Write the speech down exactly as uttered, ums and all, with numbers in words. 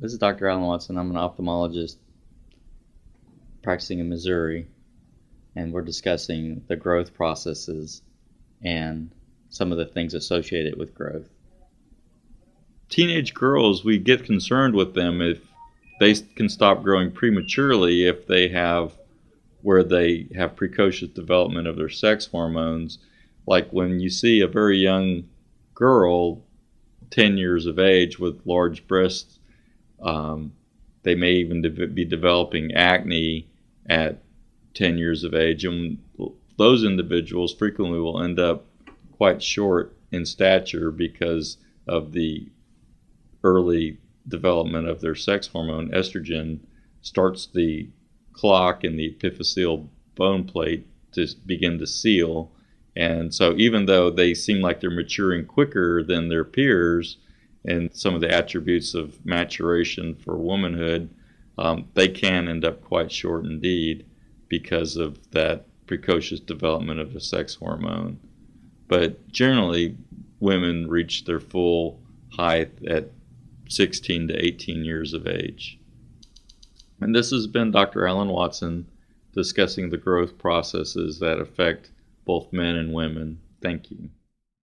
This is Doctor Alan Watson. I'm an ophthalmologist practicing in Missouri, and we're discussing the growth processes and some of the things associated with growth. Teenage girls, we get concerned with them if they can stop growing prematurely, if they have where they have precocious development of their sex hormones. Like when you see a very young girl, ten years of age, with large breasts, um, they may even de be developing acne at ten years of age, and those individuals frequently will end up quite short in stature because of the early development of their sex hormone. Estrogen starts the clock in the epiphyseal bone plate to begin to seal, and so even though they seem like they're maturing quicker than their peers and some of the attributes of maturation for womanhood, um, they can end up quite short indeed because of that precocious development of the sex hormone. But generally, women reach their full height at sixteen to eighteen years of age. And this has been Doctor Alan Watson discussing the growth processes that affect both men and women. Thank you.